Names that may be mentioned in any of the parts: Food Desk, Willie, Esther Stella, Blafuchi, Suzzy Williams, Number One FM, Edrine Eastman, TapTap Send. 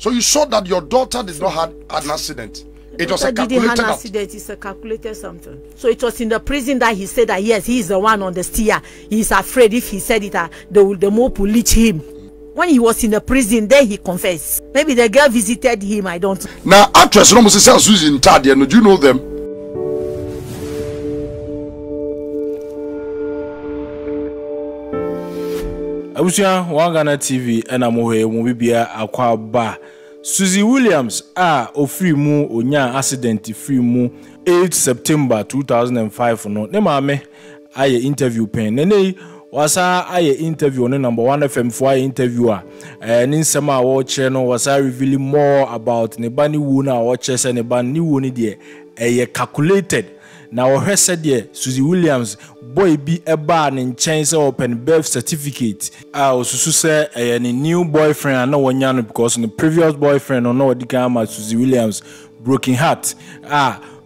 So you saw that your daughter did not have an accident. It was a calculated accident. It's a calculated something. So it was in the prison that he said that yes, he is the one on the stair. He is afraid if he said it, the mob will lynch him. When he was in the prison, then he confessed. Maybe the girl visited him. I don't. Now, actress, no, Mrs. Suzzy Williams, do you know them? Abusia Wangana TV ena mohe mwibia akwa ba Suzzy Williams a ofri mu onya accident free mu 8 September 2005 no ne maame aye interview pen nene wasa aye interview no Number One FM for aye interview a ni nsema a wo chere no wasa reveal more about ne bani wu na wo chere se ne bani wu ni de eye calculated na wo hwese de Suzzy Williams boy bi eba ne nchen se open birth certificate a osusu se eye new boyfriend na wonya no because the previous boyfriend no wodi kan ma Suzzy Williams broken heart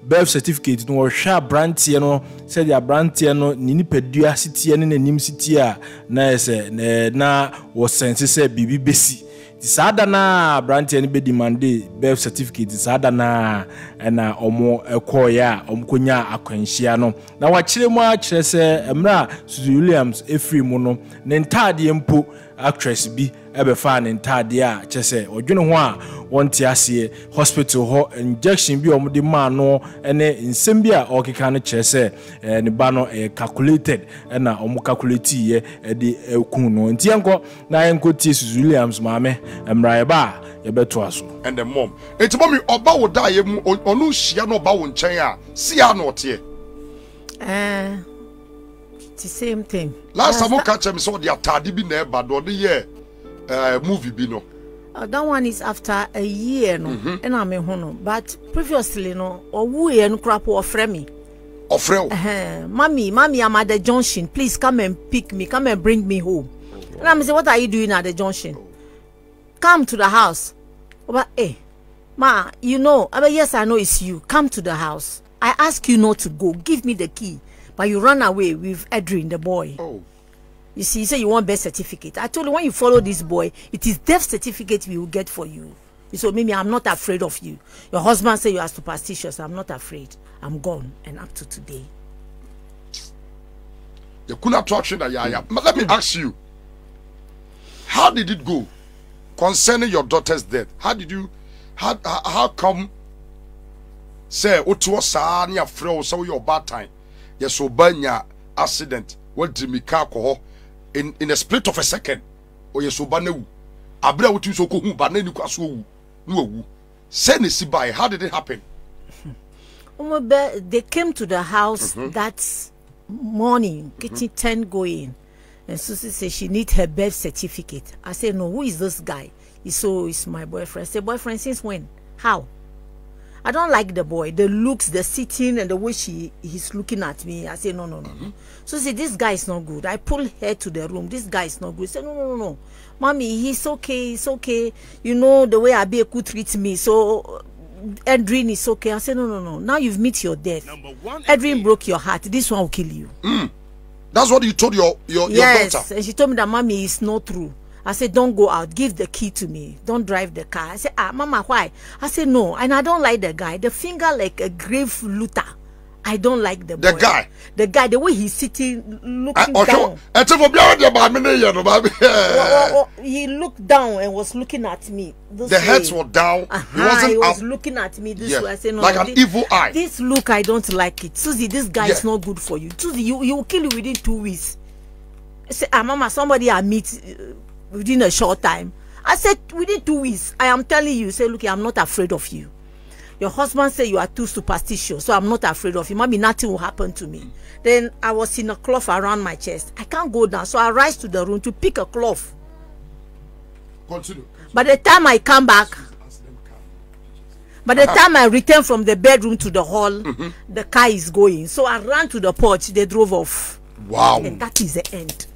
birth certificate no hwa brantie no said ya brantie no ni nipadua sitie ne nanim sitie na ese na wo sense se bibi besi Sadana branch any be demanded birth certificate Sadana and omo ekoya omkonya akwanhia no na wachire mu achire se emra Suzzy Williams efri mu no ne ntade mpo actress bi ebefa ne ntade a chese odwene ho a wonte ase hospital ho injection bi omde ma no ene nsem bi a okeka no chese ne ba no calculated na omo calculate ye de ekun no ntienko na enko tie Suzzy Williams maame emra ba yebeto aso and the mom enti mom oba wo da ye mu onu hia no ba wo nchen a si ya no tie the same thing last time I catch him so the atade bi na eba do the year movie bi no that one is after a year no and I'm a hono but previously no or who and crap or frame mommy I'm at the junction, please come and pick me, come and bring me home. And I'm saying, what are you doing at the junction? Come to the house. But hey ma, you know, I mean, yes I know it's you, come to the house. I ask you not to go, give me the key, but you run away with Edrine the boy. You see, you say you want birth certificate. I told you, when you follow this boy, it is death certificate we will get for you. You said, Mimi, I'm not afraid of you. Your husband said you are superstitious. I'm not afraid. I'm gone. And up to today. You could not talk to me. Let me ask you. How did it go concerning your daughter's death? How did you, how come, say, Otuosani, Afro, so your bad time? Yes, Obanya, accident. What Jimmy Kako? In a split of a second, or yes, Obanu, Abra Utusoko, Banenu Kasu, no, send it by. How did it happen? They came to the house that morning, getting 10 going, and Suzzy said she needs her birth certificate. I said, no, who is this guy? He said, oh, it's my boyfriend. I said, boyfriend, since when? How? I don't like the boy, the looks, the sitting, and the way he's looking at me. I say, no, no, no. So see, this guy is not good. I pull her to the room. This guy is not good. He said, no, no, no, no. Mommy, he's okay, he's okay. You know, the way Abeku treats me. So, Edrine is okay. I said, no, no, no. Now you've met your death. Edrine broke your heart. This one will kill you. That's what you told your daughter. Yes, and she told me that, Mommy, it's not true. I said, don't go out. Give the key to me. Don't drive the car. I said, ah, Mama, why? I said, no. And I don't like the guy. The finger like a grave looter. I don't like the boy. The guy? The guy, the way he's sitting, looking down. He looked down and was looking at me. The heads were down. He was looking at me this way. I said, no, like an evil eye. This look, I don't like it. Suzzy, this guy is not good for you. Suzzy, he will kill you within 2 weeks. I said, ah, Mama, somebody I meet... within a short time. I said, within 2 weeks, I am telling you, say, look, I'm not afraid of you. Your husband said you are too superstitious, so I'm not afraid of you. Mommy, nothing will happen to me. Then I was in a cloth around my chest. I can't go down, so I rise to the room to pick a cloth. Continue. By the time I come back, by the time I return from the bedroom to the hall, the car is going. So I ran to the porch, they drove off. Wow. And that is the end.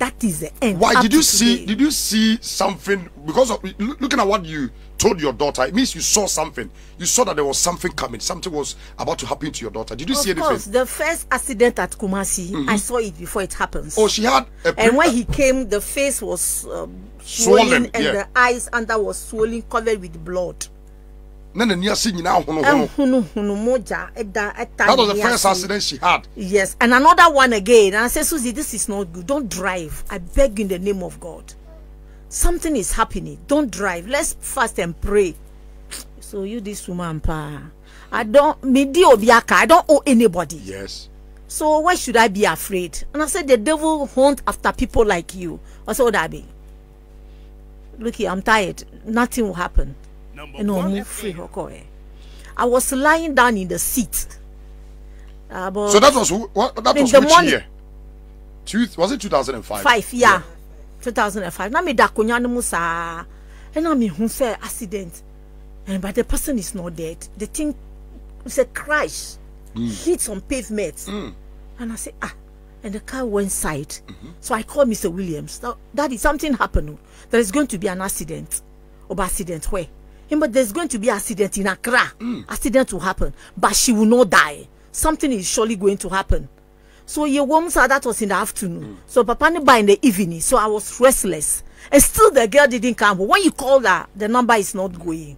That is the end. Why did you see? Today. Did you see something? Because of looking at what you told your daughter, it means you saw something. You saw that there was something coming. Something was about to happen to your daughter. Did you see anything? Of course, the first accident at Kumasi, I saw it before it happens. Oh, she had. And when he came, the face was swollen and the eyes under was swollen, covered with blood. That was the first accident she had. Yes, and another one again. And I said, Suzzy, this is not good. Don't drive. I beg in the name of God. Something is happening. Don't drive. Let's fast and pray. So you, this woman, pa, I don't owe anybody. Yes. So why should I be afraid? And I said, the devil hunt after people like you. I said, Odabi, look here, I'm tired. Nothing will happen. I was lying down in the seat. So that was which year? Was it 2005? 2005. Now me dakunya musa, and now me hunse accident, and but the person is not dead. The thing was a crash, hit on pavement, and I say ah, and the car went side. So I called Mr. Williams. Daddy, something happened. There is going to be an accident. Where? But there's going to be an accident in Accra. Accident will happen, but she will not die. Something is surely going to happen. So your woman said that was in the afternoon. So Papa Niba in the evening. So I was restless, and still the girl didn't come. But when you called her, the number is not going.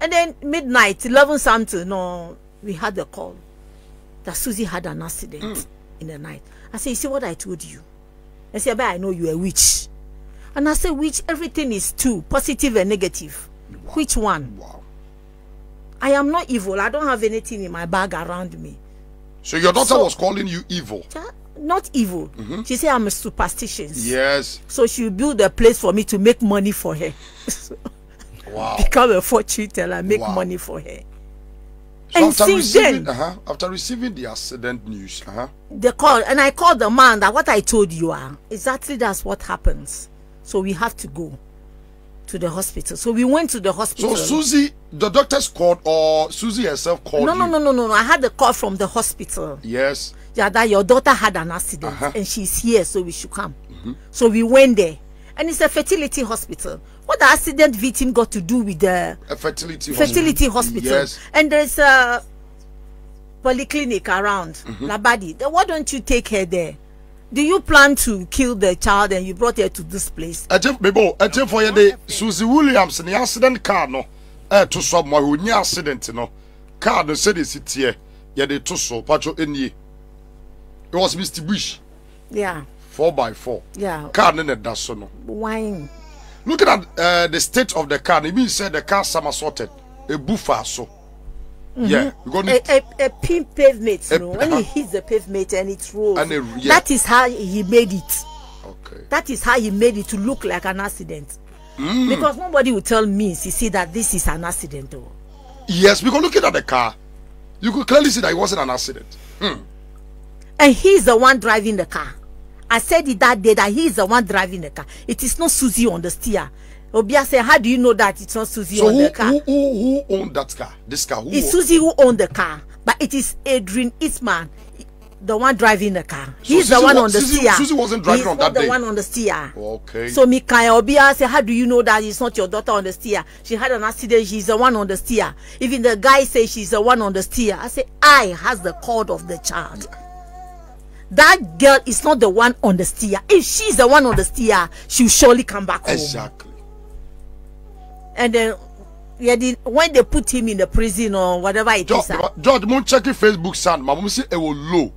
And then midnight, 11 something. No, we had the call that Suzzy had an accident in the night. I said, you see what I told you? I said, but I know you're a witch. And I said, witch, everything is two, positive and negative. Wow. Which one? Wow. I am not evil. I don't have anything in my bag around me. So your daughter was calling you evil? Not evil. She said I'm a superstitious. Yes. So she built a place for me to make money for her. Wow. Become a fortune teller, make money for her. So and after receiving, after receiving the accident news, the call, and I called the man that what I told you are exactly that's what happens. So we have to go to the hospital. So we went to the hospital. So Suzzy, the doctors called, or Suzzy herself called? No. I had the call from the hospital. Yes. Yeah, that your daughter had an accident and she's here, so we should come. So we went there, and it's a fertility hospital. What the accident victim got to do with the fertility hospital? Yes. And there's a polyclinic around Labadi. Why don't you take her there? Do you plan to kill the child and you brought her to this place? I think for you the Suzzy Williams in the accident car no to someone who near accident no car no said it's here. Yeah they to so patrol in ye. It was Mr. Bush. Yeah. 4x4. Yeah. Car no that so no. Wine. Looking at the state of the car, it means said the car somersaulted. A buffer so. Yeah, a pin pavement. No, when he hits the pavement and it rolls, and that is how he made it. Okay, that is how he made it to look like an accident. Because nobody will tell me, see that this is an accident. Though. Yes, because looking at the car, you could clearly see that it wasn't an accident. And he's the one driving the car. I said it that day that he's the one driving the car. It is not Suzzy on the steer. Obia said, how do you know that it's not Suzzy on the car? Who owned that car? This car? It's Suzzy who owned the car, but it is Edrine Eastman, the one driving the car. So he's the one on the steer. Suzzy wasn't driving on that day. He's the one on the steer. Okay. So Mikaya Obia said, how do you know that it's not your daughter on the steer? She had an accident. She's the one on the steer. Even the guy says she's the one on the steer. I say, I has the cord of the child. That girl is not the one on the steer. If she's the one on the steer, she'll surely come back home. Exactly. And then when they put him in the prison or whatever it is, George, don't check your Facebook, son. My mom say it was low.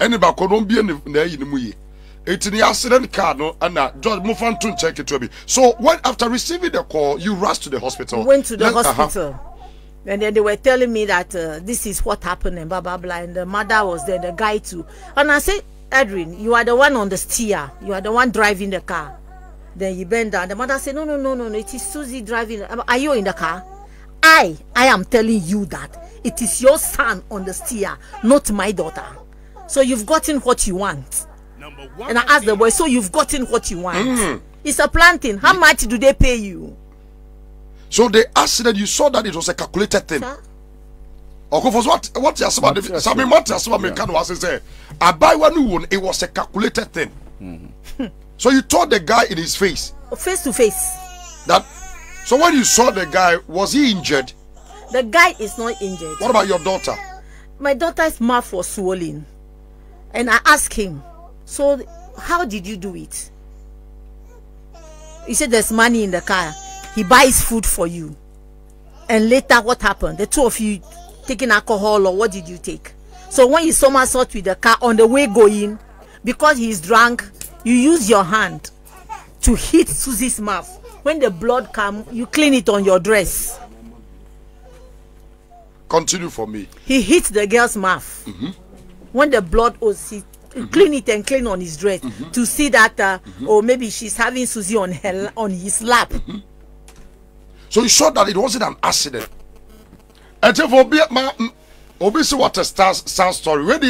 Anybody could be in it's in the accident car, no, and George, move on to check it to me. So when after receiving the call, you rushed to the hospital. Went to the hospital, and then they were telling me that this is what happened and blah blah blah. And the mother was there, the guy too. And I said, Edrine, you are the one on the steer. You are the one driving the car. Then he bent down. The mother said, no, it is Suzzy driving. Are you in the car? I am telling you that it is your son on the steer, not my daughter. So you've gotten what you want. And I asked the boy, so you've gotten what you want. It's a planting. How much do they pay you? So the accident, you saw that it was a calculated thing. Okay, for what you are saying, I buy one, it was a calculated thing. Mm-hmm. So you told the guy in his face? Face to face. That. So when you saw the guy, was he injured? The guy is not injured. What about your daughter? My daughter's mouth was swollen. And I asked him, so how did you do it? He said there's money in the car. He buys food for you. And later what happened? The two of you taking alcohol, or what did you take? So when you somersault with the car on the way going, because he's drunk, you use your hand to hit Suzzy's mouth. When the blood comes, you clean it on your dress. Continue for me. He hits the girl's mouth. Mm-hmm. When the blood was, he clean it and clean on his dress to see that, or maybe she's having Suzzy on her, on his lap. Mm-hmm. So you showed that it wasn't an accident. And if obviously, what a sad story.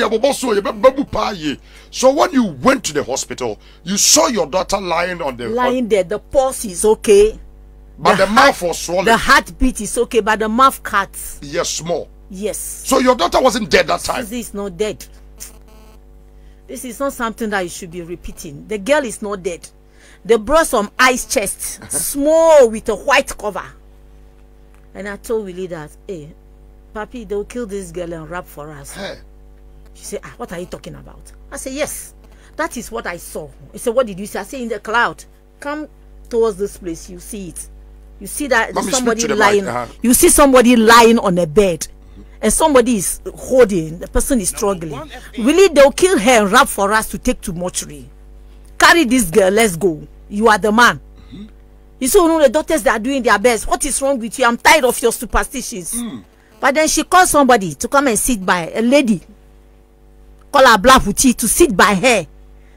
So when you went to the hospital, you saw your daughter lying on the lying there. The pulse is okay, but the mouth was swollen. The heartbeat is okay, but the mouth cuts. Yes, small. Yes. So your daughter wasn't dead that time. Suzzy is not dead. This is not something that you should be repeating. The girl is not dead. They brought some ice chest, small with a white cover, and I told Willie that, hey, Papi, they'll kill this girl and rap for us. Hey. She said, ah, what are you talking about? I said, yes, that is what I saw. He said, what did you see? I said, in the cloud. Come towards this place, you see it. You see that somebody lying. You see somebody lying on a bed. And somebody is holding, the person is struggling. Willie, they'll kill her and rap for us to take to mortuary. Carry this girl, let's go. You are the man. Mm-hmm. You see, the doctors are doing their best. What is wrong with you? I'm tired of your superstitions. Mm. But then she called somebody to come and sit by a lady. Call her Blafuchi to sit by her.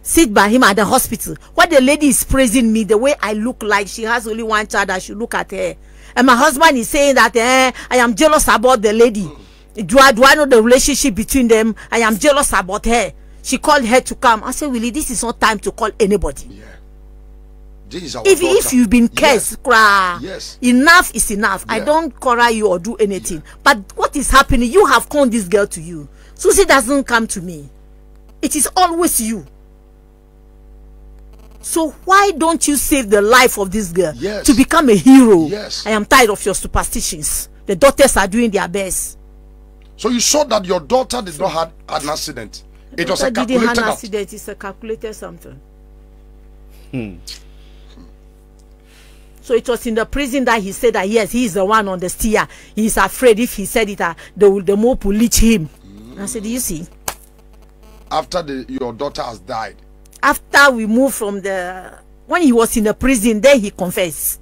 Sit by him at the hospital. What the lady is praising me, the way I look like she has only one child, I should look at her. And my husband is saying that I am jealous about the lady. Do I know the relationship between them? I am jealous about her. She called her to come. I said, Willie, this is not time to call anybody. Yeah. If you've been cursed, yes. Cry. Yes. Enough is enough. Yeah. I don't cry you or do anything. Yeah. But what is happening? You have called this girl to you. Suzzy doesn't come to me. It is always you. So why don't you save the life of this girl to become a hero? Yes. I am tired of your superstitions. The doctors are doing their best. So you saw that your daughter did not have an accident. It was a calculated accident. It's a calculated something. Hmm. So it was in the prison that he said that yes, he is the one on the steer. He is afraid if he said it, the mob will leech him. Mm. I said, do you see? After your daughter has died. After we moved from the... When he was in the prison, then he confessed.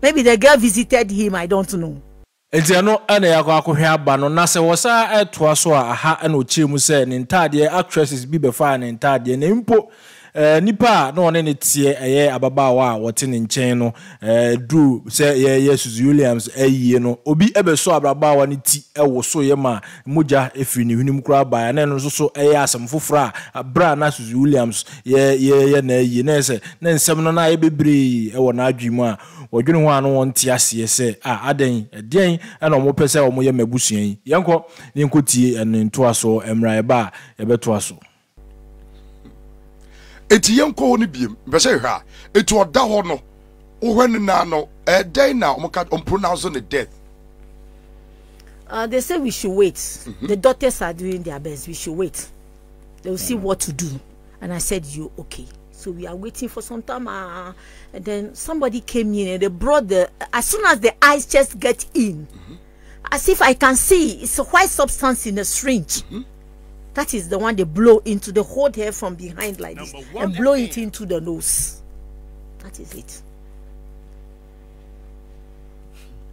Maybe the girl visited him, I don't know. Etiano ane ya kwa kuhiaba no nase wasa etuwa soa aha eno chimu se nintadie actresses bibefaya nintadie ne mpo nipa no nene tiye ye ababa wa watini ncheno du se ye Suzzy Williams ye no obi ebe so ababa wa niti ewo so ye ma moja efini huni mkura baya neno so ye asa mfufra bra na Suzzy Williams ye ne ye nese nese mnona ebe bri ewa na ajima wajuni wano wantia siyese adenyi diyenyi eno mwopese wa mwoye mebusi yenyi yanko ninko tiye nintuwaso emraeba ebe tuwaso Eti yenko honi biem, mbese yuha, eti wada hono, uweni nano, day now, pronouncing the death. They say we should wait. Mm-hmm. The doctors are doing their best, we should wait. They will see what to do. And I said, you okay. So we are waiting for some time. And then somebody came in and they brought as soon as the eyes just get in, as if I can see, it's a white substance in a syringe. Mm-hmm. That is the one they blow into the whole hair from behind like this and blow it into the nose. That is it.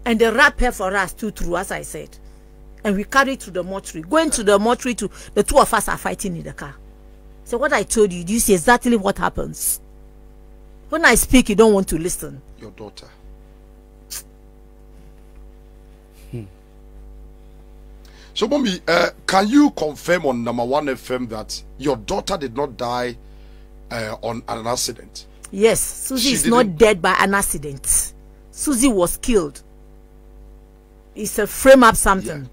And they wrap her for us too through, as I said. And we carry it to the mortuary. Going to the mortuary, the two of us are fighting in the car. So what I told you, do you see exactly what happens? When I speak, you don't want to listen. Your daughter. So, Mommy, can you confirm on Number One FM that your daughter did not die on an accident? Yes, Suzzy is not dead by an accident. Suzzy was killed. It's a frame-up something.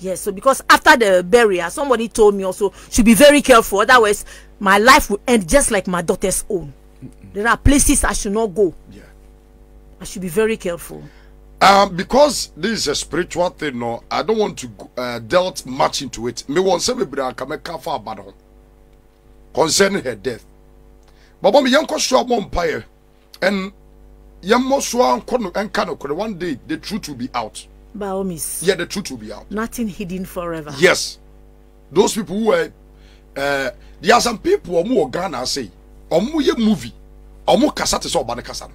Yeah. Yes, so because after the burial, somebody told me also, should be very careful, otherwise my life will end just like my daughter's own. There are places I should not go. Yeah. I should be very careful. Because this is a spiritual thing, no, I don't want to delve much into it. Me want to come a concerning her death. But when me young umpire and young one day the truth will be out. By all means. Yeah, the truth will be out. Nothing hidden forever. Yes. Those people who are there are some people who are Ghana say, omuye movie, omu kasate so obane kasan.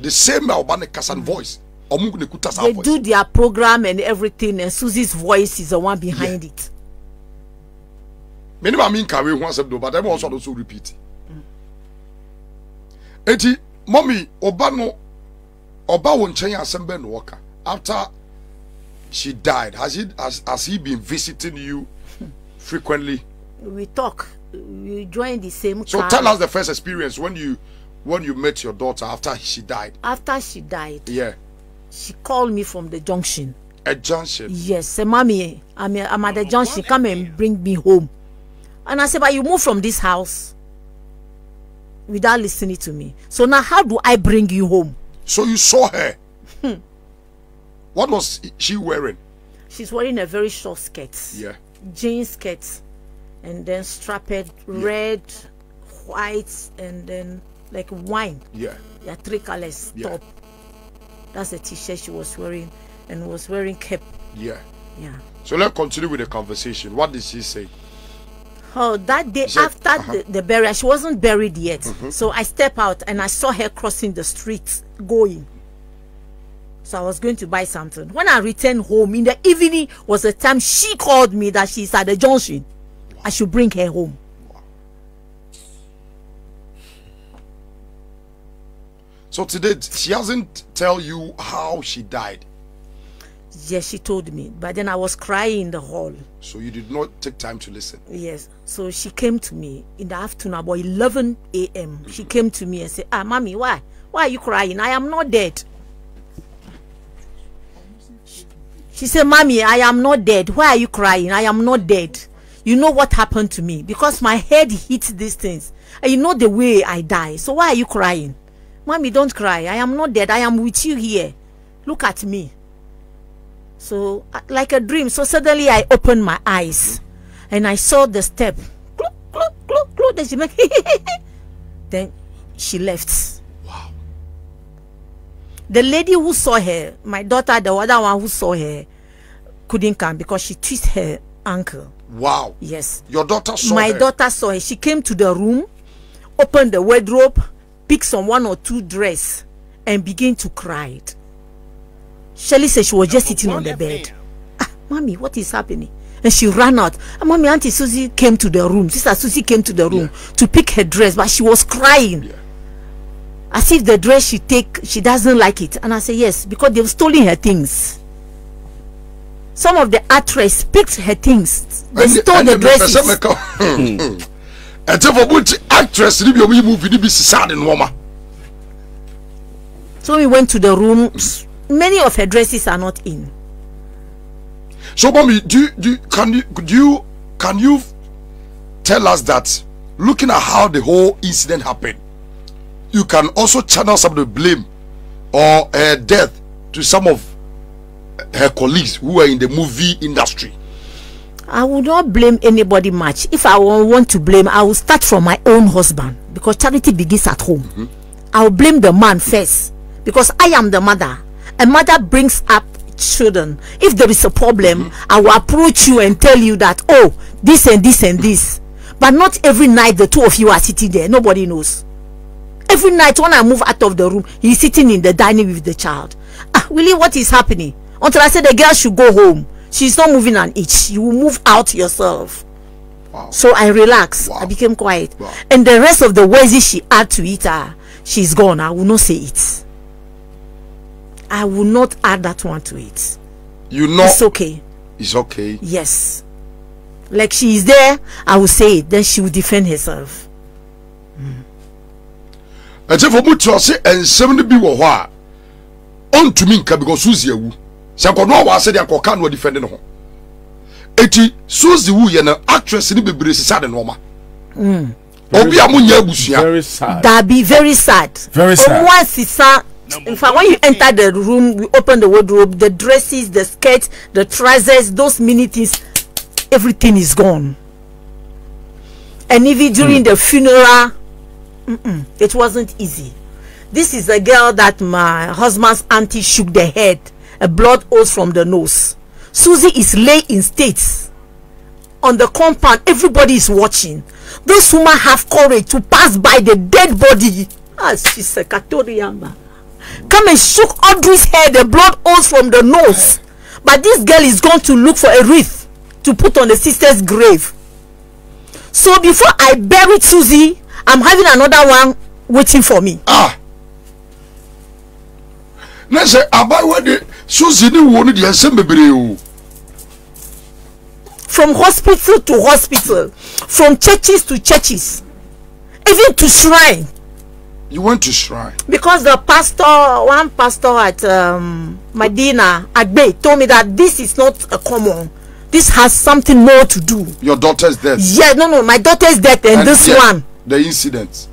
The same obane kasan voice. Omu kunekuta sa voice. They do their program and everything, and Suzzy's voice is the one behind it. Many mean carry one step do, but everyone also repeat. Eti, mommy, obano. Oba Wonchenya Asembe Nwaka, after she died, has he been visiting you frequently? We talk. We join the same car. So tell us the first experience when you met your daughter after she died. After she died. Yeah. She called me from the junction. A junction? Yes. Say, mommy, I'm at the junction. Come and bring me home. And I said, but you moved from this house without listening to me. So now how do I bring you home? So you saw her. What was she wearing? She's wearing a very short skirt. Yeah. Jean skirt. And then strapped red, white, and then like wine. Yeah. Yeah, three colors top. That's the t-shirt she was wearing, and was wearing cap. Yeah. Yeah. So let's continue with the conversation. What did she say? Oh, that day after the burial, she wasn't buried yet. So I step out and I saw her crossing the street going. So I was going to buy something. When I returned home, in the evening was the time she called me that she's at the junction. Wow. I should bring her home. Wow. So today, she hasn't tell you how she died. Yes, she told me, but then I was crying in the hall. So you did not take time to listen? Yes. So she came to me in the afternoon, about 11 a.m. She came to me and said, ah, mommy, why? Why are you crying? I am not dead. She said, mommy, I am not dead. Why are you crying? I am not dead. You know what happened to me? Because my head hits these things. And you know the way I die. So why are you crying? Mommy, don't cry. I am not dead. I am with you here. Look at me. So like a dream, so suddenly I opened my eyes and I saw the step. Clop, clop, clop, clop. Then she make then she left. Wow. The lady who saw her, my daughter, the other one who saw her, couldn't come because she twisted her ankle. Wow. Yes. Your daughter saw her? My daughter saw her. She came to the room, opened the wardrobe, picked some one or two dress, and began to cry. Shelly said she was just sitting on the bed. Ah, mommy, what is happening? And she ran out. And mommy, Auntie Suzzy came to the room. Sister Suzzy came to the room to pick her dress, but she was crying. As if the dress she take, she doesn't like it. And I said, yes, because they've stolen her things. Some of the actress picked her things. They stole the dresses. And for which actress did you move in the sad and warmer? So we went to the room. Many of her dresses are not in. So, mommy, can you tell us that looking at how the whole incident happened, you can also channel some of the blame or her death to some of her colleagues who are in the movie industry? I would not blame anybody much. If I want to blame, I will start from my own husband, because charity begins at home. I will blame the man first, because I am the mother. A mother brings up children. If there is a problem, I will approach you and tell you that, oh, this and this and this. But not every night the two of you are sitting there. Nobody knows. Every night when I move out of the room, he's sitting in the dining with the child. Ah, Willie, what is happening? Until I said the girl should go home. She's not moving an inch. You will move out yourself. Wow. So I relaxed. Wow. I became quiet. Wow. And the rest of the words she had to it, she's gone. I will not say it. I will not add that one to it. You know, it's okay. It's okay. Yes. Like she is there, I will say it. Then she will defend herself. And so for me to say, and 70 people who are on to me because Suzzy, Shankono wa said yanko kanu defending ho. Eti Suzzy wu ye na actress ni bebere sisa de normal. Mm. Obi amunya ebusuya. Very sad. That be very sad. Very sad. Once sisa. In fact, when you enter the room, we open the wardrobe, the dresses, the skirts, the trousers, those mini things, everything is gone. And even during the funeral, it wasn't easy. This is a girl that my husband's auntie shook the head, a blood oozed from the nose. Suzzy is laid in states on the compound. Everybody is watching. Those women have courage to pass by the dead body. Ah, she's a Katoriamba. Come and shook Audrey's hair, the blood oozed from the nose. But this girl is going to look for a wreath to put on the sister's grave. So before I buried Suzzy, I'm having another one waiting for me. Ah. Let's say about what the Suzzy wanted the assembly. From hospital to hospital, from churches to churches, even to shrine. You went to shrine because the pastor, one pastor at Medina Agbe, told me that this is not a common. This has something more to do. Your daughter's death. Yeah, no, my daughter's death and this one. The incident.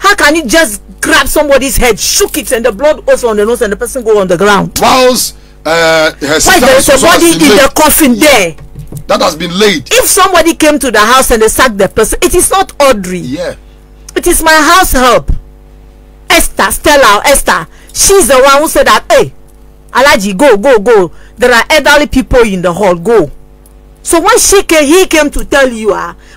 How can you just grab somebody's head, shook it, and the blood also on the nose, and the person go on the ground? Whilst her sister, there is a body in the coffin there that has been laid. If somebody came to the house and they sacked the person, it is not Audrey. Yeah, it is my house help. Esther Stella, Esther, she's the one who said that, hey, Alaji, go. There are elderly people in the hall, go. So when she came, he came to tell you,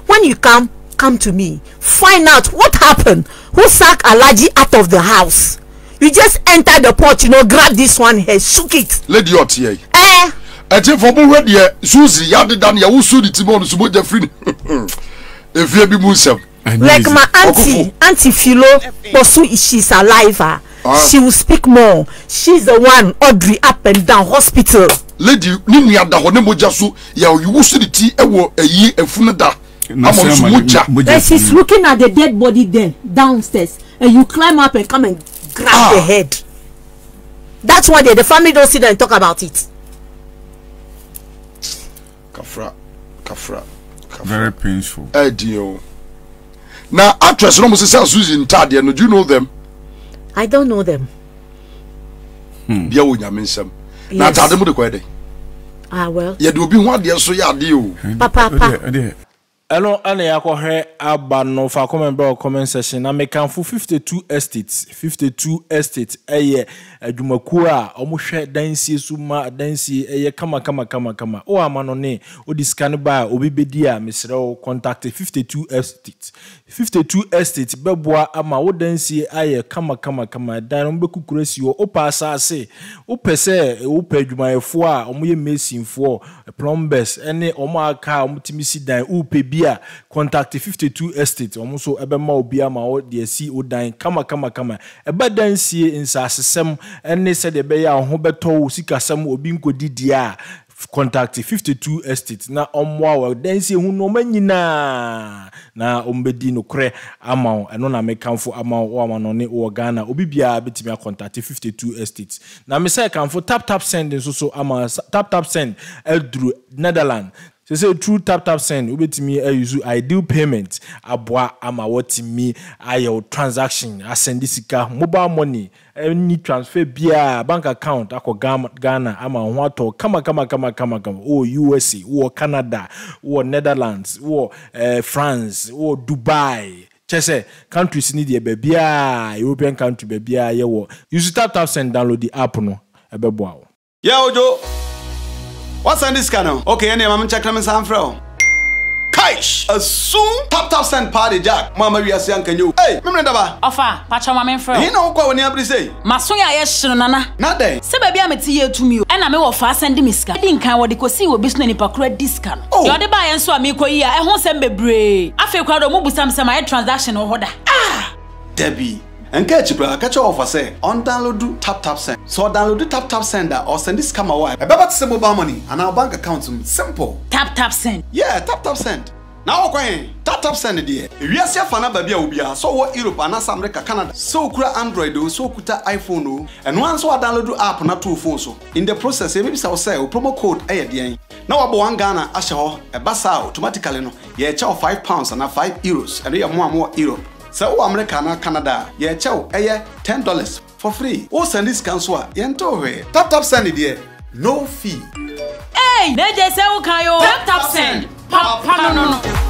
when you come, come to me. Find out what happened. Who sacked Alaji out of the house? You just enter the porch, you know, grab this one here, shook it. Lady Otiye. Eh? I think for more ready, Suzzy, Yadidan, Yahusu, the Timon, Subo, the Free. If you be Muslim. Like my auntie Philo, she's alive. She will speak more. She's the one, Audrey, up and down hospital. Lady, and she's looking at the dead body there, downstairs. And you climb up and come and grab the head. That's why the family don't sit there and talk about it. Kafra. Very painful. Ideal. Now, actress almost sells Suzzy in Tadia. Do you know them? I don't know them. They are women, some. Now, tell them what they well. You do be one year, so you do. Papa. Hello, Annie. I call her Abano for comment section. I make for 52 estates. 52 estates. Aye, Jumakura. Omushe dansi suma dansi. Aye, kama. Oh, amanone. Oh, this caniba. Oh, bibedia. Misrao contacted 52 estates. 52 estates. Beboa ama. Oh, dansi. Aye, kama. Danombe kukuresi. Oh, opasa se. Opese. Ope Jumayefua. Omuye mesinfo. Plumbers. Ene omaka. Omutimisi dan. Ope. Contact 52 estates almost so ebema obiama or the CEO dine kama eba dine see in sasem and they said the bear hobeto sika samu obinko didia contact 52 estates na omwa dine see who no menina na ombedi no cre amount and on a make for amount or manone or Ghana obibia bitimia contact 52 estates na misa can for tap send and so ama tap send Eldru Netherlands. They say true tap send. Ube to me use ideal payment. Abwa ama wati me ayo transaction. Asendisika mobile money. Any transfer via bank account. Ako Ghana ama wato kama. Oh USA. Oh Canada. Oh Netherlands. Oh France. Oh Dubai. Chese countries need the baby. European country baby. Yewo. Use tap send. Download the app no. Ebeboa. Yeah ojo. What's on this channel? Okay, any mama check them some from. Kaish, as soon tap send party jack. Mama we are saying can you? Hey, me ndaba. Ofa, pacha mama from. You know kwa woni abri say. Masun ya yeshiro nana. Na dey. Se baby ameti ye tumi o. E na me wo fa send mi sika. Di nkan wo de kosi wo bisu na nipa kura dis kan. Yo de ba ye so ami koyi ya, e ho sem bebre. Afa kwa do mo busam sem aye transaction ho hoda. Ah! Debbie. And catch you, bro. Catch your offer, say. On download tap send. So download tap send or send this camera wire. I bet mobile money and our bank account. Simple. Tap send. Yeah, tap send. Now okay, TapTap Send dear. We are fana baby ubia. So what Europe and North America, Canada. So kura Android o, so kuta iPhone o. And once we download the app na two phones so. In the process, maybe say o promo code ayedian. Now abo one Ghana asho e basa automatically no. Ye cha £5 and €5. And we are more Europe. So o America na Canada, ye cha eye $10 for free. O send this cancel. Ye nto we. TapTap Send dear. No fee. Hey, they just say okay yo. TapTap Send. Pop, no.